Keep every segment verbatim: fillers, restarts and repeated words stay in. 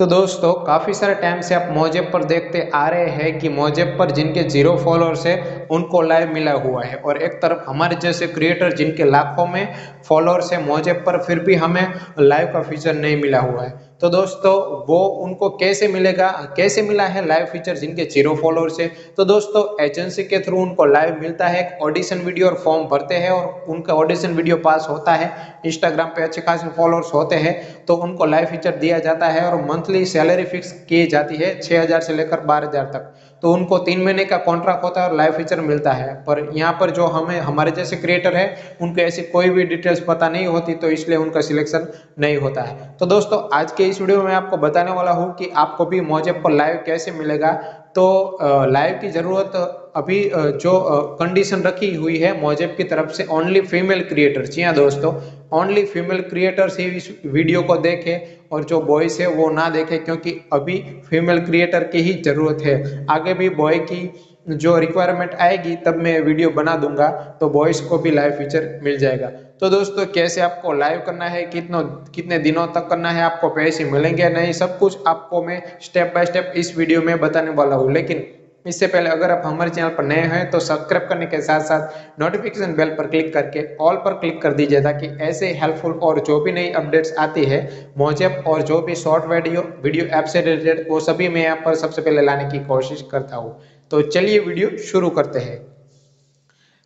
तो दोस्तों काफ़ी सारे टाइम से आप मौज ऐप पर देखते आ रहे हैं कि मौज ऐप पर जिनके जीरो फॉलोअर्स है उनको लाइव मिला हुआ है, और एक तरफ हमारे जैसे क्रिएटर जिनके लाखों में फॉलोअर्स है मौज ऐप पर फिर भी हमें लाइव का फीचर नहीं मिला हुआ है। तो दोस्तों वो उनको कैसे मिलेगा, कैसे मिला है लाइव फीचर जिनके जीरो फॉलोअर्स है? तो दोस्तों एजेंसी के थ्रू उनको लाइव मिलता है, एक ऑडिशन वीडियो और फॉर्म भरते हैं और उनका ऑडिशन वीडियो पास होता है, इंस्टाग्राम पे अच्छे खासे फॉलोअर्स होते हैं तो उनको लाइव फीचर दिया जाता है और मंथली सैलरी फिक्स की जाती है छः हज़ार से लेकर बारह हज़ार तक। तो उनको तीन महीने का कॉन्ट्रैक्ट होता है और लाइव फीचर मिलता है, पर यहाँ पर जो हमें हमारे जैसे क्रिएटर है उनको ऐसी कोई भी डिटेल्स पता नहीं होती तो इसलिए उनका सिलेक्शन नहीं होता है। तो दोस्तों आज के इस वीडियो में मैं आपको बताने वाला हूँ कि आपको भी मौज ऐप पर लाइव कैसे मिलेगा। तो लाइव की ज़रूरत अभी जो कंडीशन रखी हुई है मौज ऐप की तरफ से, ओनली फीमेल क्रिएटर्स। जी हाँ दोस्तों, ओनली फीमेल क्रिएटर्स ही इस वीडियो को देखें और जो बॉयज़ है वो ना देखें, क्योंकि अभी फीमेल क्रिएटर की ही ज़रूरत है। आगे भी बॉय की जो रिक्वायरमेंट आएगी तब मैं वीडियो बना दूंगा तो बॉयज़ को भी लाइव फीचर मिल जाएगा। तो दोस्तों कैसे आपको लाइव करना है, कितनों कितने दिनों तक करना है, आपको पैसे मिलेंगे नहीं, सब कुछ आपको मैं स्टेप बाय स्टेप इस वीडियो में बताने वाला हूँ। लेकिन इससे पहले अगर आप हमारे चैनल पर नए हैं तो सब्सक्राइब करने के साथ साथ नोटिफिकेशन बेल पर क्लिक करके ऑल पर क्लिक कर दीजिए, ताकि ऐसे हेल्पफुल और जो भी नई अपडेट्स आती है मौज ऐप और जो भी शॉर्ट वीडियो वीडियो ऐप से रिलेटेड वो सभी मैं यहाँ पर सबसे पहले लाने की कोशिश करता हूँ। तो चलिए वीडियो शुरू करते हैं।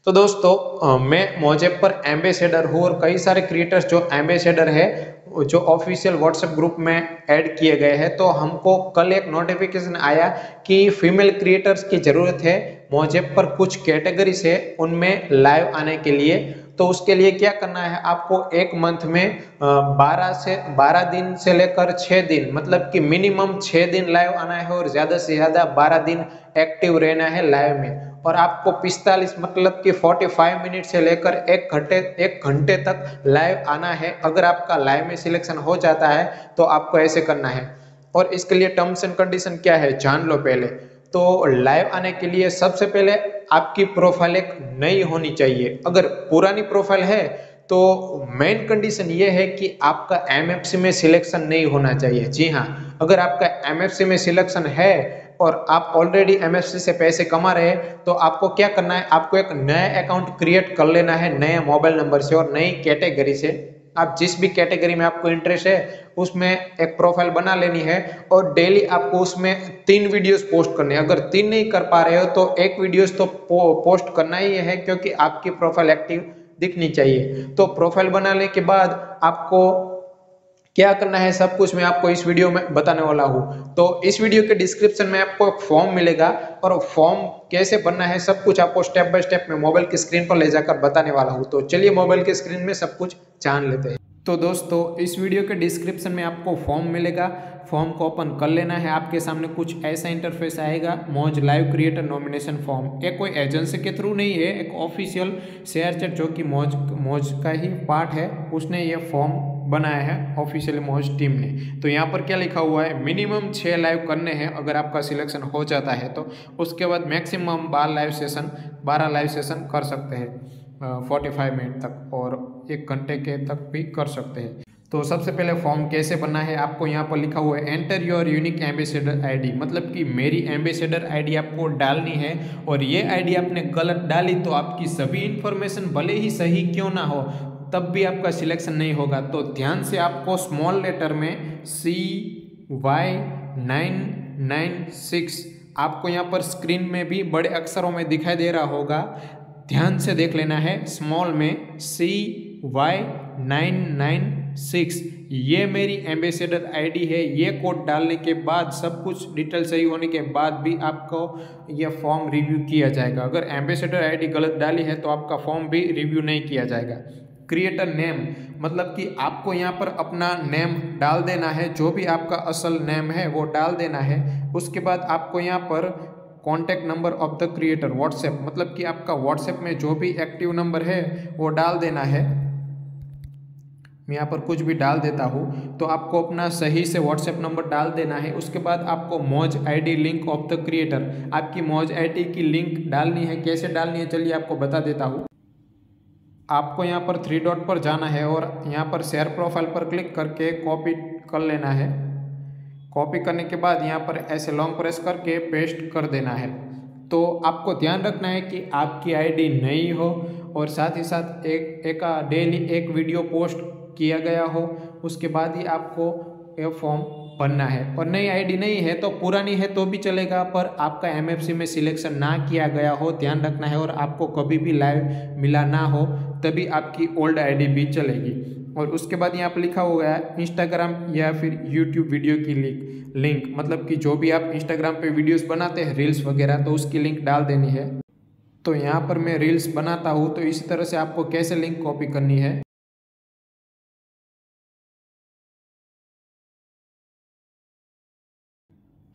तो दोस्तों मैं मौज ऐप पर एम्बेसडर हूँ और कई सारे क्रिएटर्स जो एम्बेसडर है जो ऑफिशियल व्हाट्सएप ग्रुप में ऐड किए गए हैं, तो हमको कल एक नोटिफिकेशन आया कि फीमेल क्रिएटर्स की ज़रूरत है मौज ऐप पर, कुछ कैटेगरीज है उनमें लाइव आने के लिए। तो उसके लिए क्या करना है, आपको एक मंथ में बारह से बारह दिन से लेकर छः दिन, मतलब कि मिनिमम छः दिन लाइव आना है और ज़्यादा से ज़्यादा बारह दिन एक्टिव रहना है लाइव में। और आपको पैंतालीस मतलब कि पैंतालीस मिनट से लेकर एक घंटे एक घंटे तक लाइव आना है। अगर आपका लाइव में सिलेक्शन हो जाता है तो आपको ऐसे करना है, और इसके लिए टर्म्स एंड कंडीशन क्या है जान लो पहले। तो लाइव आने के लिए सबसे पहले आपकी प्रोफाइल एक नई होनी चाहिए। अगर पुरानी प्रोफाइल है तो मेन कंडीशन ये है कि आपका एमएफसी में सिलेक्शन नहीं होना चाहिए। जी हाँ, अगर आपका एमएफसी में सिलेक्शन है और आप ऑलरेडी एमएफसी से पैसे कमा रहे हैं तो आपको क्या करना है, आपको एक नया अकाउंट क्रिएट कर लेना है नए मोबाइल नंबर से और नई कैटेगरी से। आप जिस भी कैटेगरी में आपको इंटरेस्ट है उसमें एक प्रोफाइल बना लेनी है और डेली आपको उसमें तीन वीडियोस पोस्ट करने हैं। अगर तीन नहीं कर पा रहे हो तो एक वीडियोस तो पोस्ट करना ही है, क्योंकि आपकी प्रोफाइल एक्टिव दिखनी चाहिए। तो प्रोफाइल बनाने के बाद आपको क्या करना है सब कुछ मैं आपको इस वीडियो में बताने वाला हूँ। तो इस वीडियो के डिस्क्रिप्शन में आपको एक फॉर्म मिलेगा और फॉर्म कैसे भरना है सब कुछ आपको स्टेप बाय स्टेप मैं मोबाइल की स्क्रीन पर ले जाकर बताने वाला हूँ। तो चलिए मोबाइल की स्क्रीन में सब कुछ जान लेते हैं। तो दोस्तों इस वीडियो के डिस्क्रिप्शन में आपको फॉर्म मिलेगा, फॉर्म को ओपन कर लेना है। आपके सामने कुछ ऐसा इंटरफेस आएगा, मौज लाइव क्रिएटर नॉमिनेशन फॉर्म। ये कोई एजेंसी के थ्रू नहीं है, एक ऑफिशियल शेयर चैट जो कि मौज मौज का ही पार्ट है उसने ये फॉर्म बनाया है ऑफिशियल मौज टीम ने। तो यहाँ पर क्या लिखा हुआ है, मिनिमम छः लाइव करने हैं अगर आपका सिलेक्शन हो जाता है तो। उसके बाद मैक्सिमम बारह लाइव सेशन बारह लाइव सेशन कर सकते हैं फोर्टी फाइव मिनट तक और एक घंटे के तक भी कर सकते हैं। तो सबसे पहले फॉर्म कैसे बनना है, आपको यहाँ पर लिखा हुआ है enter your unique ambassador ID, मतलब कि मेरी एम्बेसडर आईडी आपको डालनी है। और ये आईडी आपने गलत डाली तो आपकी सभी इन्फॉर्मेशन भले ही सही क्यों ना हो तब भी आपका सिलेक्शन नहीं होगा। तो ध्यान से आपको स्मॉल लेटर में C Y nine nine six, आपको यहाँ पर स्क्रीन में भी बड़े अक्षरों में दिखाई दे रहा होगा, ध्यान से देख लेना है स्मॉल में C Y nine nine six. ये मेरी एम्बेसडर आईडी है। ये कोड डालने के बाद सब कुछ डिटेल सही होने के बाद भी आपको ये फॉर्म रिव्यू किया जाएगा। अगर एम्बेसडर आईडी गलत डाली है तो आपका फॉर्म भी रिव्यू नहीं किया जाएगा। क्रिएटर नेम, मतलब कि आपको यहाँ पर अपना नेम डाल देना है, जो भी आपका असल नेम है वो डाल देना है। उसके बाद आपको यहाँ पर contact number of the creator WhatsApp, मतलब कि आपका व्हाट्सएप में जो भी एक्टिव नंबर है वो डाल देना है। मैं यहाँ पर कुछ भी डाल देता हूँ। तो आपको अपना सही से व्हाट्सएप नंबर डाल देना है। उसके बाद आपको Moj ID link of the creator, आपकी मौज आईडी की लिंक डालनी है। कैसे डालनी है चलिए आपको बता देता हूँ। आपको यहाँ पर थ्री डॉट पर जाना है और यहाँ पर शेयर प्रोफाइल पर क्लिक करके कॉपी कर लेना है। कॉपी करने के बाद यहाँ पर ऐसे लॉन्ग प्रेस करके पेस्ट कर देना है। तो आपको ध्यान रखना है कि आपकी आईडी नई हो और साथ ही साथ एक एक डेली एक वीडियो पोस्ट किया गया हो, उसके बाद ही आपको ये फॉर्म भरना है। और नई आईडी नहीं है तो पुरानी है तो भी चलेगा, पर आपका एमएफसी में सिलेक्शन ना किया गया हो ध्यान रखना है, और आपको कभी भी लाइव मिला ना हो तभी आपकी ओल्ड आईडी भी चलेगी। और उसके बाद यहाँ पर लिखा हुआ है इंस्टाग्राम या फिर यूट्यूब वीडियो की लिंक लिंक मतलब कि जो भी आप इंस्टाग्राम पे वीडियोस बनाते हैं रील्स वगैरह, तो उसकी लिंक डाल देनी है। तो यहाँ पर मैं रील्स बनाता हूँ, तो इसी तरह से आपको कैसे लिंक कॉपी करनी है।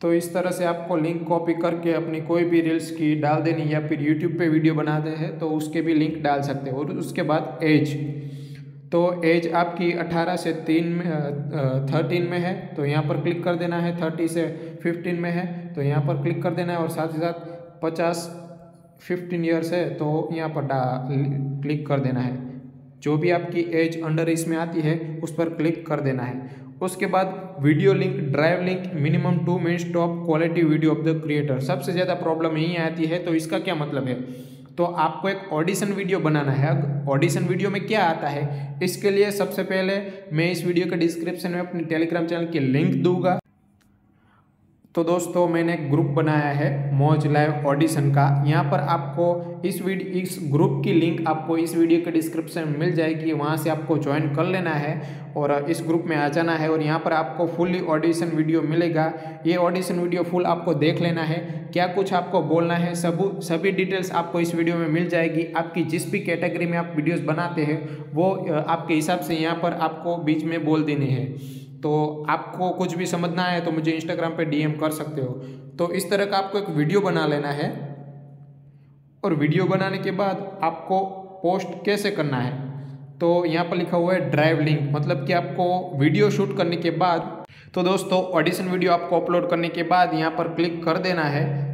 तो इस तरह से आपको लिंक कॉपी करके अपनी कोई भी रील्स की डाल देनी, या फिर यूट्यूब पे वीडियो बनाते हैं तो उसके भी लिंक डाल सकते हैं। और उसके बाद एज, तो एज आपकी अठारह से तीन में थर्टीन में है तो यहाँ पर क्लिक कर देना है। थर्टी से फिफ्टीन में है तो यहाँ पर क्लिक कर देना है, और साथ ही साथ पचास फिफ्टीन ईयर्स है तो यहाँ पर क्लिक कर देना है। जो भी आपकी एज अंडर इसमें आती है उस पर क्लिक कर देना है। उसके बाद video link, drive link, minimum two minutes top quality video of the creator. सबसे ज़्यादा प्रॉब्लम यही आती है। तो इसका क्या मतलब है, तो आपको एक ऑडिशन वीडियो बनाना है। ऑडिशन वीडियो में क्या आता है, इसके लिए सबसे पहले मैं इस वीडियो के डिस्क्रिप्शन में अपने टेलीग्राम चैनल की लिंक दूंगा। तो दोस्तों मैंने एक ग्रुप बनाया है मौज लाइव ऑडिशन का, यहाँ पर आपको इस वीडियो इस ग्रुप की लिंक आपको इस वीडियो के डिस्क्रिप्शन में मिल जाएगी, वहाँ से आपको ज्वाइन कर लेना है और इस ग्रुप में आ जाना है। और यहाँ पर आपको फुल्ली ऑडिशन वीडियो मिलेगा, ये ऑडिशन वीडियो फुल आपको देख लेना है, क्या कुछ आपको बोलना है सब सभी डिटेल्स आपको इस वीडियो में मिल जाएगी। आपकी जिस भी कैटेगरी में आप वीडियोस बनाते हैं वो आपके हिसाब से यहाँ पर आपको बीच में बोल देने हैं। तो आपको कुछ भी समझना है तो मुझे इंस्टाग्राम पे डीएम कर सकते हो। तो इस तरह का आपको एक वीडियो बना लेना है, और वीडियो बनाने के बाद आपको पोस्ट कैसे करना है, तो यहाँ पर लिखा हुआ है ड्राइव लिंक, मतलब कि आपको वीडियो शूट करने के बाद, तो दोस्तों ऑडिशन वीडियो आपको अपलोड करने के बाद यहाँ पर क्लिक कर देना है।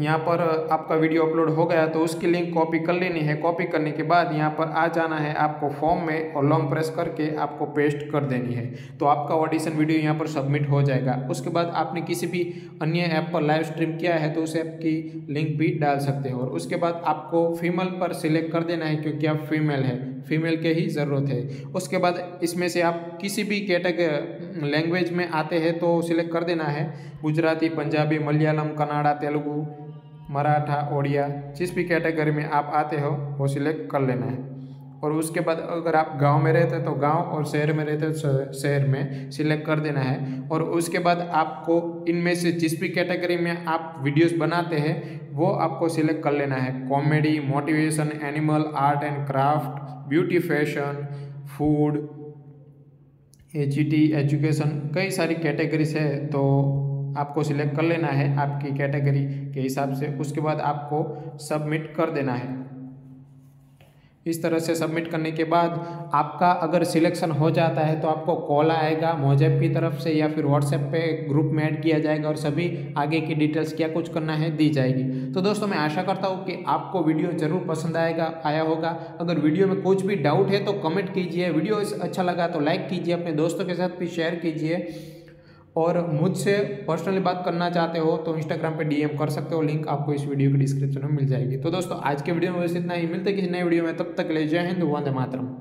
यहाँ पर आपका वीडियो अपलोड हो गया तो उसकी लिंक कॉपी कर लेनी है। कॉपी करने के बाद यहाँ पर आ जाना है आपको फॉर्म में, और लॉन्ग प्रेस करके आपको पेस्ट कर देनी है। तो आपका ऑडिशन वीडियो यहाँ पर सबमिट हो जाएगा। उसके बाद आपने किसी भी अन्य ऐप पर लाइव स्ट्रीम किया है तो उस ऐप की लिंक भी डाल सकते हो। और उसके बाद आपको फीमेल पर सिलेक्ट कर देना है, क्योंकि आप फीमेल है, फीमेल के ही ज़रूरत है। उसके बाद इसमें से आप किसी भी कैटेगरी लैंग्वेज में आते हैं तो सिलेक्ट कर देना है, गुजराती, पंजाबी, मलयालम, कन्नाडा, तेलुगू, मराठा, ओडिया, जिस भी कैटेगरी में आप आते हो वो सिलेक्ट कर लेना है। और उसके बाद अगर आप गांव में रहते हैं तो गांव, और शहर में रहते हैं शहर में सिलेक्ट कर देना है। और उसके बाद आपको इनमें से जिस भी कैटेगरी में आप वीडियोस बनाते हैं वो आपको सिलेक्ट कर लेना है। Comedy, motivation, animal, art and craft, beauty, fashion, food, एचईटी, education, कई सारी कैटेगरीज है तो आपको सिलेक्ट कर लेना है आपकी कैटेगरी के हिसाब से। उसके बाद आपको सबमिट कर देना है। इस तरह से सबमिट करने के बाद आपका अगर सिलेक्शन हो जाता है तो आपको कॉल आएगा मौज ऐप की तरफ से, या फिर व्हाट्सएप पे ग्रुप में ऐड किया जाएगा और सभी आगे की डिटेल्स क्या कुछ करना है दी जाएगी। तो दोस्तों मैं आशा करता हूँ कि आपको वीडियो ज़रूर पसंद आएगा आया होगा। अगर वीडियो में कुछ भी डाउट है तो कमेंट कीजिए, वीडियो अच्छा लगा तो लाइक कीजिए, अपने दोस्तों के साथ भी शेयर कीजिए। और मुझसे पर्सनली बात करना चाहते हो तो इंस्टाग्राम पे डीएम कर सकते हो, लिंक आपको इस वीडियो के डिस्क्रिप्शन में मिल जाएगी। तो दोस्तों आज के वीडियो में बस इतना ही, मिलते हैं किसी नए वीडियो में, तब तक ले जय हिंद, वंदे मातरम।